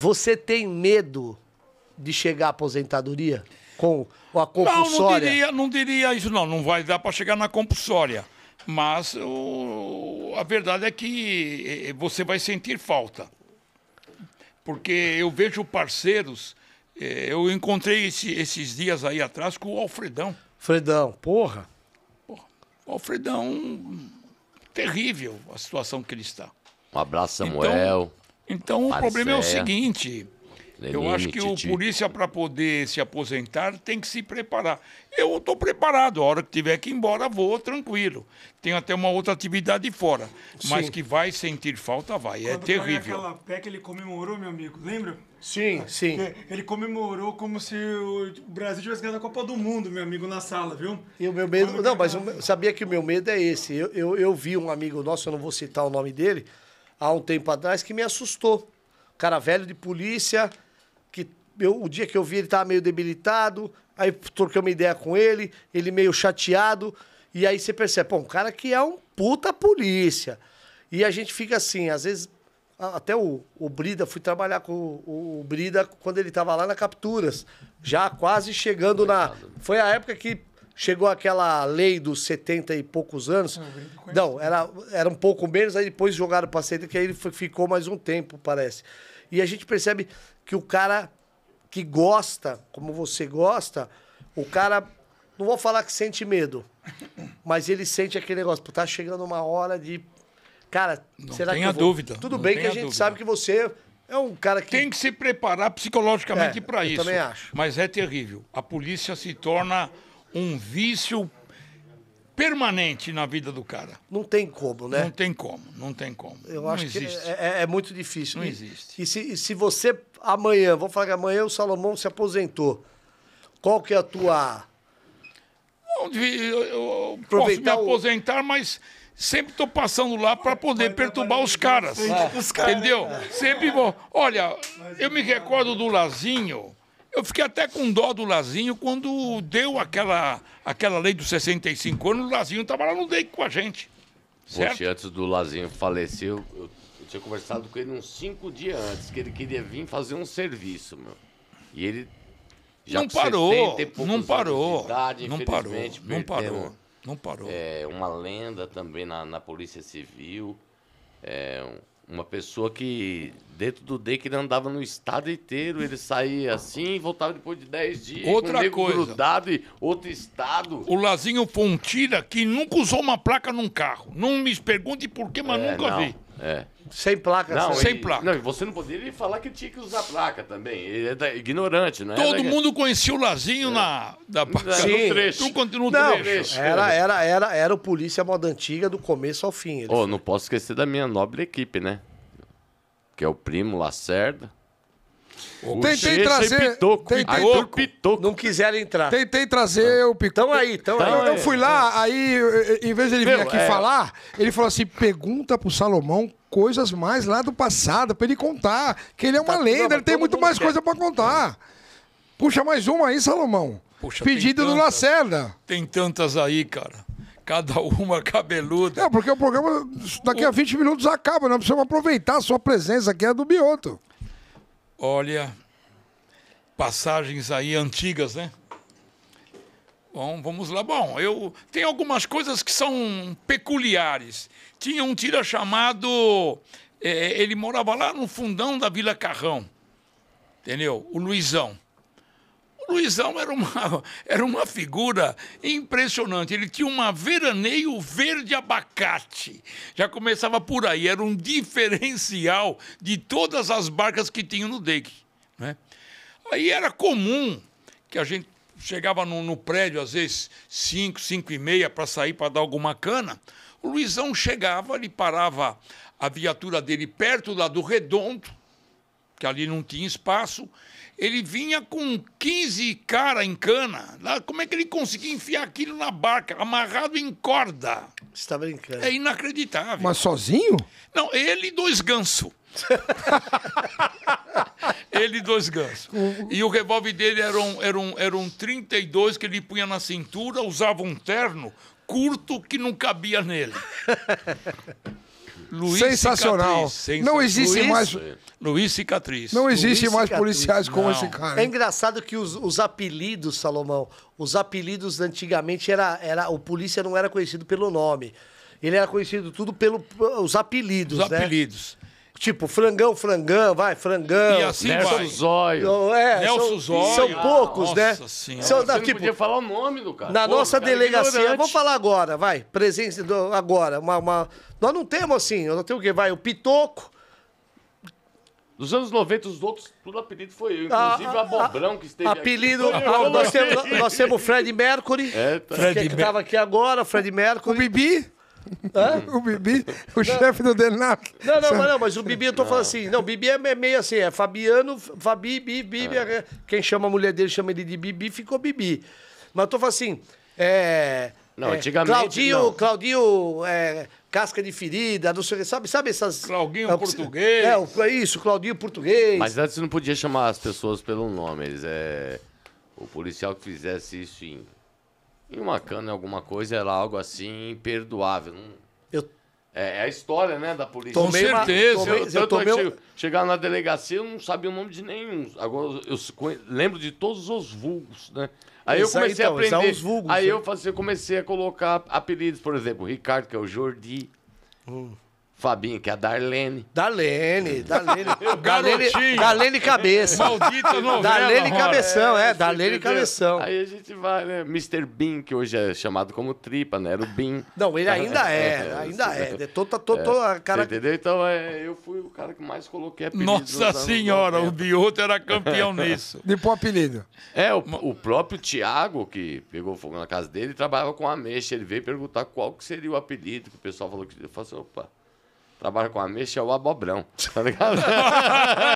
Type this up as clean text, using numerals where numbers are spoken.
Você tem medo de chegar à aposentadoria com a compulsória? Não diria isso, não. Não vai dar para chegar na compulsória. Mas a verdade é que você vai sentir falta. Porque eu vejo parceiros... Eu encontrei esses dias aí atrás com o Alfredão. Alfredão, porra. O Alfredão... Terrível a situação que ele está. Um abraço, Samuel. Então o problema é o seguinte, eu acho que o polícia, para poder se aposentar, tem que se preparar. Eu estou preparado, a hora que tiver que ir embora, vou tranquilo. Tenho até uma outra atividade fora, mas que vai sentir falta, vai, é terrível. Aquela PEC, ele comemorou, meu amigo, lembra? Sim, sim. Ele comemorou como se o Brasil tivesse ganhado a Copa do Mundo, meu amigo, na sala, viu? E o meu medo... Não, mas eu sabia que o meu medo é esse. Eu vi um amigo nosso, eu não vou citar o nome dele, há um tempo atrás, que me assustou. Cara velho de polícia, que o dia que eu vi ele estava meio debilitado, aí troquei uma ideia com ele, ele meio chateado, e aí você percebe, pô, um cara que é um puta polícia. E a gente fica assim, às vezes, até o Brida, fui trabalhar com o Brida quando ele estava lá na Capturas, já quase chegando Coitado. Foi a época que chegou aquela lei dos 70 e poucos anos. Não, era um pouco menos, aí depois jogaram para 70, que aí ele ficou mais um tempo, parece. E a gente percebe que o cara que gosta, como você gosta, o cara, não vou falar que sente medo, mas ele sente aquele negócio, pô, tá chegando uma hora de... Cara, não será que eu vou... dúvida. Tudo não bem que a gente dúvida. Sabe que você... É um cara que... Tem que se preparar psicologicamente para isso. Eu também acho. Mas é terrível. A polícia se torna... um vício permanente na vida do cara. Não tem como, né? Não tem como. Eu acho que é muito difícil. Não existe. E se você amanhã, vou falar que amanhã o Salomão se aposentou, qual que é a tua... Eu posso me aposentar, mas... Sempre estou passando lá para poder perturbar os caras. Entendeu? Sempre vou... Olha, eu me recordo do Lazinho... Eu fiquei até com dó do Lazinho quando deu aquela lei dos 65 anos, o Lazinho estava lá no DEC com a gente. Certo? Poxa, antes do Lazinho falecer, eu tinha conversado com ele uns 5 dias antes, que ele queria vir fazer um serviço, meu. E ele já não parou, não parou. É uma lenda também na Polícia Civil, uma pessoa que, dentro do DEC, ele andava no estado inteiro, ele saía assim e voltava depois de 10 dias. Outra coisa. Grudado e outro estado. O Lazinho Fontila, que nunca usou uma placa num carro. Não me pergunte por quê, mas nunca vi. Sem placa. Não, assim. Sem placa. Não, você não poderia falar que tinha que usar placa também. Ele é ignorante, não é? Todo mundo conhecia o Lazinho da placa. Sim. No trecho. No trecho. Era o polícia moda antiga do começo ao fim. Oh, não posso esquecer da minha nobre equipe, né? Que é o primo Lacerda. Tentei trazer Pitoco. Pitoco. Não quiseram entrar. Tentei trazer o Pitoco. Então aí. Eu fui lá, aí em vez de ele vir aqui falar, ele falou assim: pergunta pro Salomão coisas mais lá do passado, pra ele contar. Que ele é uma lenda, ele tem muito mais coisa pra contar. Puxa mais uma aí, Salomão. Puxa, pedido do Lacerda. Tem tantas aí, cara. Cada uma cabeluda. É, porque o programa daqui a 20 minutos acaba, nós precisamos aproveitar a sua presença aqui, é do Bioto. Olha, passagens aí antigas, né? Bom, vamos lá. Bom, eu tenho algumas coisas que são peculiares. Tinha um tira chamado... ele morava lá no fundão da Vila Carrão, entendeu? O Luizão. O Luizão era uma figura impressionante. Ele tinha um veraneio verde abacate. Já começava por aí. Era um diferencial de todas as barcas que tinham no DEC, né? Aí era comum que a gente chegava no prédio, às vezes, 5, 5:30, para sair para dar alguma cana. O Luizão chegava, ele parava a viatura dele perto lá do Redondo, que ali não tinha espaço. Ele vinha com 15 caras em cana. Lá, como é que ele conseguia enfiar aquilo na barca, amarrado em corda? Você está brincando. É inacreditável. Mas sozinho? Não, ele e 2 gansos. Ele e 2 gansos. E o revólver dele era um 32 que ele punha na cintura, usava um terno curto que não cabia nele. Luiz sensacional. Cicatriz. Não existe mais... Luiz Cicatriz. Não existe mais policiais como esse cara. É engraçado que os apelidos, Salomão, os apelidos antigamente, o polícia não era conhecido pelo nome. Ele era conhecido tudo pelos apelidos, né? Os apelidos. Tipo, Frangão, Frangão, vai, Frangão. E assim vai. Zóio. É, Nelson Zóio. São poucos, nossa, né? Senhora. Você não podia falar o nome do cara. Na nossa delegacia, vou falar agora, vai. Presença agora. Nós não temos assim, nós temos o quê? Vai, o Pitoco. Dos anos 90, os outros, tudo apelido foi eu. Inclusive o Abobrão que esteve apelido, aqui. Apelido, nós temos o Fred Mercury. É, tá. Fred que estava aqui agora, o Fred Mercury. O Bibi. Hã? O Bibi, o chefe do DENARC. Não, mas o Bibi, eu tô falando assim. Não, o Bibi é meio assim, é Fabiano, Fabi, Bibi. É. Quem chama a mulher dele, chama ele de Bibi, ficou Bibi. Mas eu tô falando assim, antigamente. Claudinho, casca de ferida, não sei o que, sabe essas. Claudinho português. É, isso, Claudinho português. Mas antes não podia chamar as pessoas pelo nome, o policial que fizesse isso em uma cana, alguma coisa, era algo assim imperdoável. É a história, né, da polícia. Com certeza. Chegar na delegacia, eu não sabia o nome de nenhum. Agora, eu lembro de todos os vulgos, né? Aí eu comecei a aprender. Aí eu comecei a colocar apelidos, por exemplo, o Ricardo, que é o Jordi. Fabinho, que é a Darlene. Darlene Cabeça. Maldita novela. Darlene Cabeção, Darlene Cabeção. Aí a gente vai, né? Mr. Bin, que hoje é chamado como Tripa, né? Era o Bin. Não, ele ainda é. Entendeu? Então, eu fui o cara que mais coloquei apelido. Nossa Senhora, o Bioto era campeão nisso. De pôr apelido. O próprio Tiago, que pegou fogo na casa dele, trabalhava com ameixa. Ele veio perguntar qual que seria o apelido, que o pessoal falou que... Eu falei, opa... Trabalha com a mexa, é o Abobrão, tá ligado?